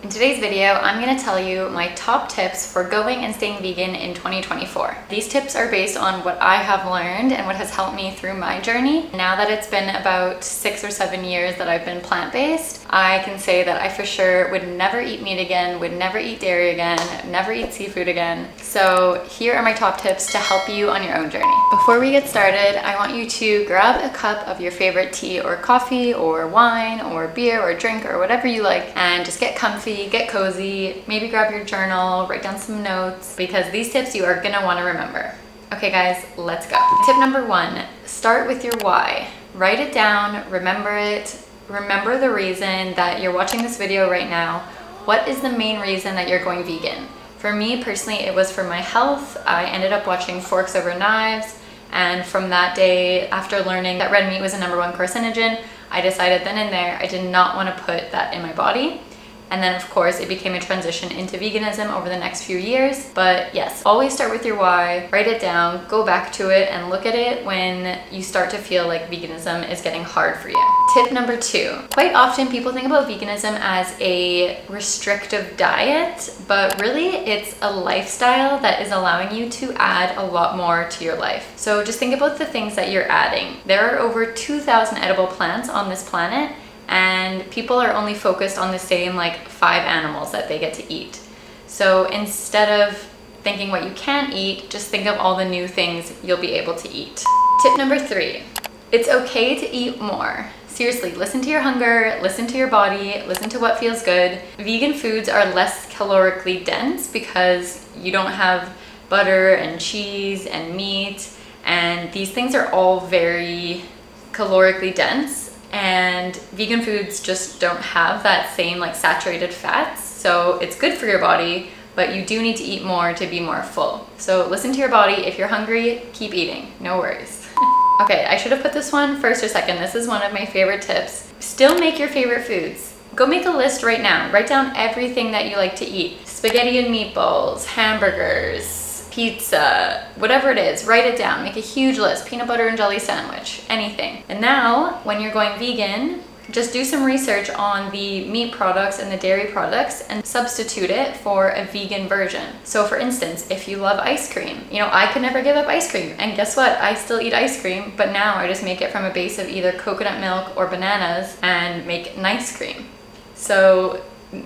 In today's video, I'm going to tell you my top tips for going and staying vegan in 2024. These tips are based on what I have learned and what has helped me through my journey. Now that it's been about 6 or 7 years that I've been plant-based, I can say that I for sure would never eat meat again, would never eat dairy again, never eat seafood again. So here are my top tips to help you on your own journey. Before we get started, I want you to grab a cup of your favorite tea or coffee or wine or beer or drink or whatever you like and just get comfy. Get cozy, maybe grab your journal, write down some notes, because these tips you are gonna want to remember. Okay guys, let's go. Tip number one, start with your why. Write it down, remember it. Remember the reason that you're watching this video right now. What is the main reason that you're going vegan? For me personally, it was for my health. I ended up watching Forks Over Knives, and from that day, after learning that red meat was the #1 carcinogen, I decided then and there I did not want to put that in my body. And then of course it became a transition into veganism over the next few years. But yes, always start with your why, write it down, go back to it and look at it when you start to feel like veganism is getting hard for you. Tip number two, quite often people think about veganism as a restrictive diet, but really it's a lifestyle that is allowing you to add a lot more to your life. So just think about the things that you're adding. There are over 2,000 edible plants on this planet, and people are only focused on the same like 5 animals that they get to eat. So instead of thinking what you can eat, just think of all the new things you'll be able to eat. Tip number three, it's okay to eat more. Seriously, listen to your hunger, listen to your body, listen to what feels good. Vegan foods are less calorically dense because you don't have butter and cheese and meat, and these things are all very calorically dense. And vegan foods just don't have that same like saturated fats, so it's good for your body, but you do need to eat more to be more full. So listen to your body. If you're hungry, keep eating, no worries. Okay, I should have put this one first or second. This is one of my favorite tips. Still make your favorite foods. Go make a list right now. Write down everything that you like to eat. Spaghetti and meatballs, hamburgers, pizza, whatever it is, write it down, make a huge list, peanut butter and jelly sandwich, anything. And now, when you're going vegan, just do some research on the meat products and the dairy products and substitute it for a vegan version. So for instance, if you love ice cream, you know, I could never give up ice cream. And guess what? I still eat ice cream, but now I just make it from a base of either coconut milk or bananas and make nice cream. So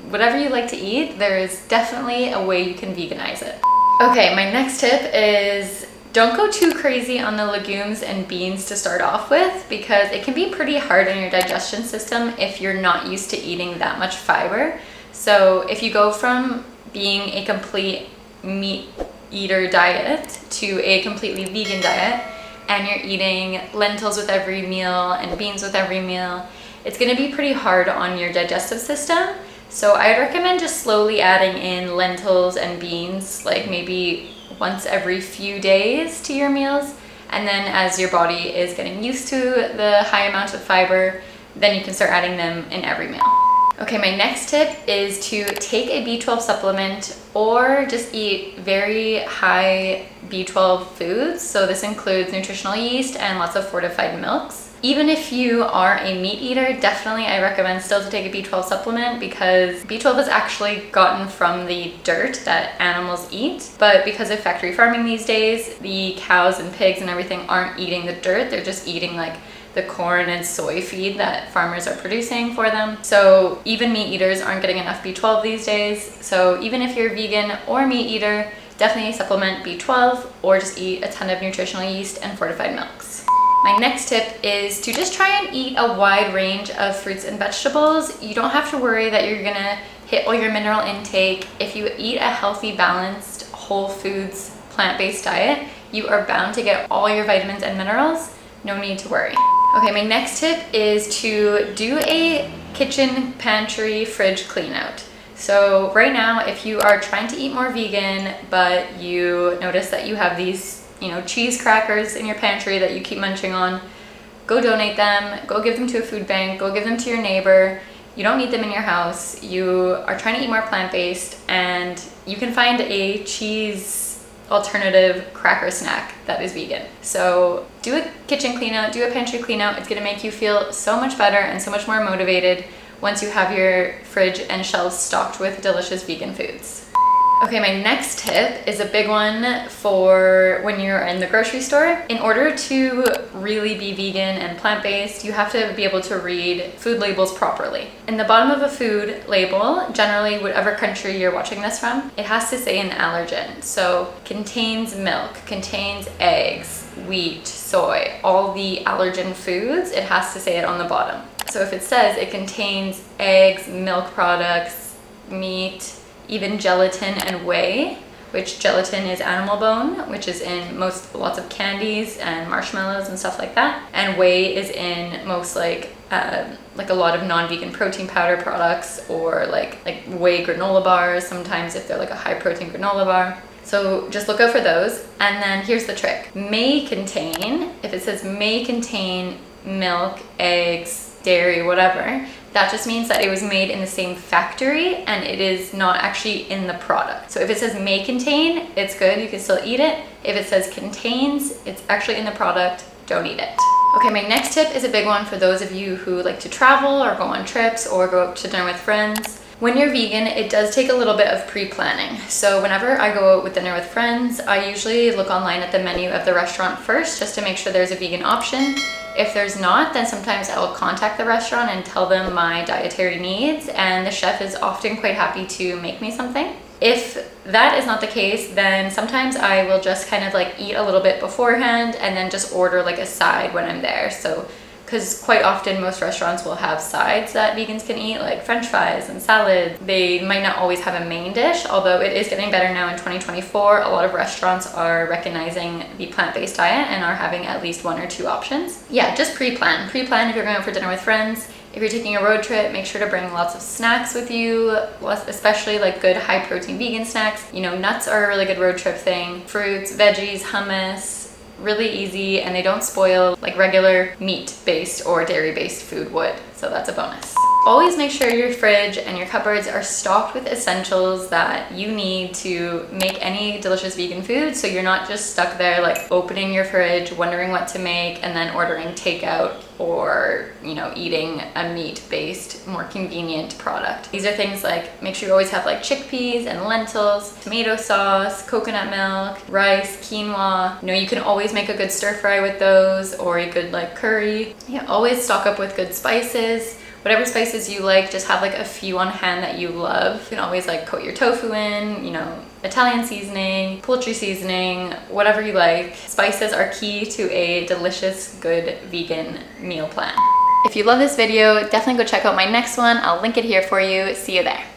whatever you like to eat, there is definitely a way you can veganize it. Okay, my next tip is don't go too crazy on the legumes and beans to start off with, because it can be pretty hard on your digestion system if you're not used to eating that much fiber. So if you go from being a complete meat eater diet to a completely vegan diet, and you're eating lentils with every meal and beans with every meal, it's going to be pretty hard on your digestive system. So I'd recommend just slowly adding in lentils and beans, like maybe once every few days to your meals. And then as your body is getting used to the high amount of fiber, then you can start adding them in every meal. Okay, my next tip is to take a B12 supplement or just eat very high B12 foods. So this includes nutritional yeast and lots of fortified milks. Even if you are a meat eater, definitely I recommend still to take a B12 supplement, because B12 is actually gotten from the dirt that animals eat. But because of factory farming these days, the cows and pigs and everything aren't eating the dirt, they're just eating like the corn and soy feed that farmers are producing for them. So even meat eaters aren't getting enough B12 these days. So even if you're a vegan or meat eater, definitely supplement B12 or just eat a ton of nutritional yeast and fortified milks. My next tip is to just try and eat a wide range of fruits and vegetables. You don't have to worry that you're gonna hit all your mineral intake. If you eat a healthy, balanced, whole foods, plant-based diet, you are bound to get all your vitamins and minerals. No need to worry. Okay, my next tip is to do a kitchen, pantry, fridge clean out. So right now, if you are trying to eat more vegan, but you notice that you have these cheese crackers in your pantry that you keep munching on, go donate them, go give them to a food bank, go give them to your neighbor. You don't need them in your house. You are trying to eat more plant-based, and you can find a cheese alternative cracker snack that is vegan. So do a kitchen clean out, do a pantry clean out. It's gonna make you feel so much better and so much more motivated once you have your fridge and shelves stocked with delicious vegan foods. Okay, my next tip is a big one for when you're in the grocery store. In order to really be vegan and plant-based, you have to be able to read food labels properly. In the bottom of a food label, generally whatever country you're watching this from, it has to say an allergen. So contains milk, contains eggs, wheat, soy, all the allergen foods, it has to say it on the bottom. So if it says it contains eggs, milk products, meat, even gelatin and whey, which gelatin is animal bone, which is in lots of candies and marshmallows and stuff like that, and whey is in most like a lot of non-vegan protein powder products, or like whey granola bars sometimes if they're like a high protein granola bar. So just look out for those. And then here's the trick: may contain. If it says may contain milk, eggs, dairy, whatever, that just means that it was made in the same factory and it is not actually in the product. So if it says may contain, it's good, you can still eat it. If it says contains, it's actually in the product, don't eat it. Okay, my next tip is a big one for those of you who like to travel or go on trips or go out to dinner with friends. When you're vegan, it does take a little bit of pre-planning. So whenever I go out with dinner with friends, I usually look online at the menu of the restaurant first just to make sure there's a vegan option. If there's not, then sometimes I'll contact the restaurant and tell them my dietary needs, and the chef is often quite happy to make me something. If that is not the case, then sometimes I will just kind of like eat a little bit beforehand and then just order like a side when I'm there. So, because quite often most restaurants will have sides that vegans can eat, like french fries and salad. They might not always have a main dish, although it is getting better now in 2024. A lot of restaurants are recognizing the plant-based diet and are having at least one or two options. Yeah, just pre-plan. Pre-plan if you're going out for dinner with friends. If you're taking a road trip, make sure to bring lots of snacks with you, especially like good high-protein vegan snacks. You know, nuts are a really good road trip thing. Fruits, veggies, hummus. Really easy, and they don't spoil like regular meat-based or dairy-based food would, so that's a bonus. Always make sure your fridge and your cupboards are stocked with essentials that you need to make any delicious vegan food, so you're not just stuck there like opening your fridge, wondering what to make, and then ordering takeout or, you know, eating a meat-based, more convenient product. These are things like, make sure you always have like chickpeas and lentils, tomato sauce, coconut milk, rice, quinoa. You know, you can always make a good stir fry with those, or a good like curry. Yeah, always stock up with good spices. Whatever spices you like, just have like a few on hand that you love. You can always like coat your tofu in, you know, Italian seasoning, poultry seasoning, whatever you like. Spices are key to a delicious, good vegan meal plan. If you love this video, definitely go check out my next one. I'll link it here for you. See you there.